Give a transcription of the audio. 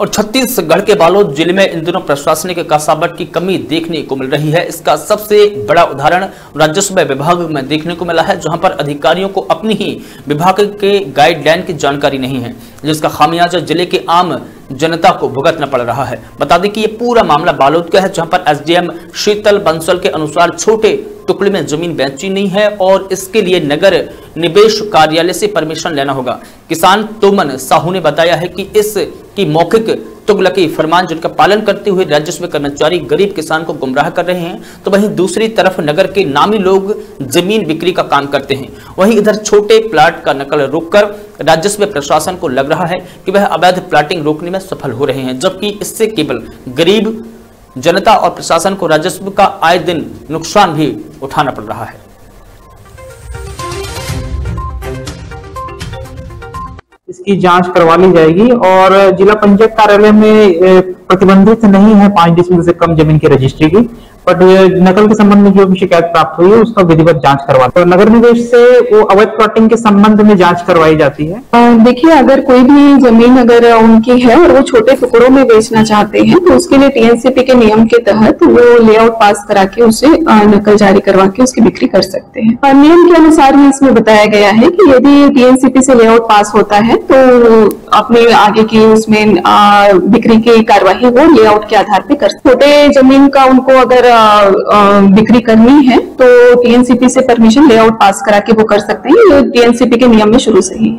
और छत्तीसगढ़ के बालोद जिले में इन दिनों प्रशासनिक कसावट की कमी देखने को मिल रही है। इसका सबसे बड़ा उदाहरण राजस्व विभाग में देखने को मिला है, जहां पर अधिकारियों को अपनी ही विभाग के गाइडलाइन की जानकारी नहीं है, जिसका खामियाजा जिले के आम जनता को भुगतना पड़ रहा है। बता दें कि ये पूरा मामला बालोद का है, जहां पर एसडीएम शीतल बंसल के अनुसार छोटे टुकड़े में जमीन बेची नहीं है और इसके लिए नगर निवेश कार्यालय से परमिशन लेना होगा। किसान तुमन साहू ने बताया है कि इसकी मौखिक तुगलकी फरमान जिनका पालन करते हुए राजस्व कर्मचारी गरीब किसान को गुमराह कर रहे हैं, तो वहीं दूसरी तरफ नगर के नामी लोग जमीन बिक्री का काम करते हैं। वहीं इधर छोटे प्लाट का नकल रोककर राजस्व प्रशासन को लग रहा है कि वह अवैध प्लाटिंग रोकने में सफल हो रहे हैं, जबकि इससे केवल गरीब जनता और प्रशासन को राजस्व का आए दिन नुकसान भी उठाना पड़ रहा है। इसकी जांच करवा ली जाएगी और जिला पंचायत कार्यालय में प्रतिबंधित नहीं है 5 डिसमिल से कम जमीन की रजिस्ट्री की, बट नकल के संबंध में जो भी शिकायत प्राप्त हुई है उसका विधिवत जांच करवा तो नगर निवेश से वो अवैध प्लॉटिंग के संबंध में जांच करवाई जाती है। देखिए, अगर कोई भी जमीन अगर उनकी है और वो छोटे टुकड़ों में बेचना चाहते हैं तो उसके लिए टीएनसीपी के नियम के तहत वो लेआउट पास करा के उसे नकल जारी करवा के उसकी बिक्री कर सकते हैं। नियम के अनुसार ही इसमें बताया गया है कि यदि टीएनसीपी से लेआउट पास होता है तो अपने आगे की उसमें बिक्री की कार्यवाही वो लेआउट के आधार पे कर सकते। छोटे जमीन का उनको अगर बिक्री करनी है तो टीएनसीपी से परमिशन लेआउट पास करा के वो कर सकते हैं। ये टीएनसीपी के नियम में शुरू से ही है।